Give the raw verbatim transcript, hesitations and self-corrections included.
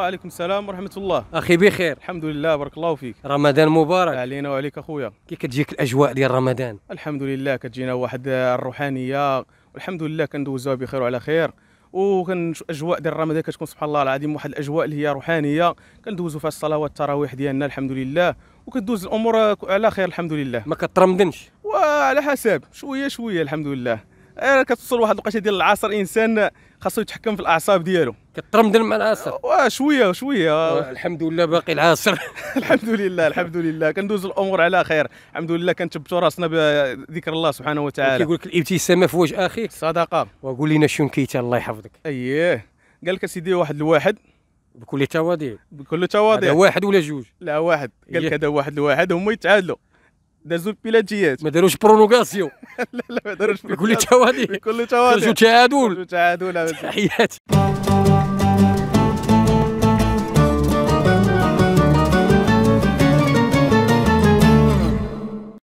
وعليكم السلام ورحمه الله. اخي بخير؟ الحمد لله بارك الله فيك. رمضان مبارك علينا وعليك اخويا. كي كتجيك الاجواء ديال رمضان؟ الحمد لله كتجينا واحد الروحانيه والحمد لله كندوزوها بخير وعلى خير، وكن اجواء ديال رمضان كتكون سبحان الله العظيم واحد الاجواء اللي هي روحانيه، كندوزوا فيها الصلوات التراويح ديالنا الحمد لله، وكتدوز الامور على خير الحمد لله. ما كترمضنش؟ وعلى حساب شويه شويه الحمد لله. أنا كتوصل واحد الوقيته ديال العصر انسان خاصو يتحكم في الاعصاب ديالو. كترمدن مع العصر؟ واه شويه شويه الحمد لله باقي العصر. الحمد لله الحمد لله كندوز الامور على خير الحمد لله، كنثبتوا راسنا بذكر الله سبحانه وتعالى. كيقول لك الابتسامه في وجه اخيك صدقه. وقول لنا شنو كيتا الله يحفظك. اييه قال لك سيدي واحد لواحد بكل تواضع بكل تواضع. هذا واحد ولا جوج؟ لا واحد. قال لك هذا واحد لواحد هما يتعادلوا. دازو البيلاتيات ما داروش برونوغاسيون. لا لا ما داروش بكل تواضع بكل تواضع. تعادل تعادل. تحياتي.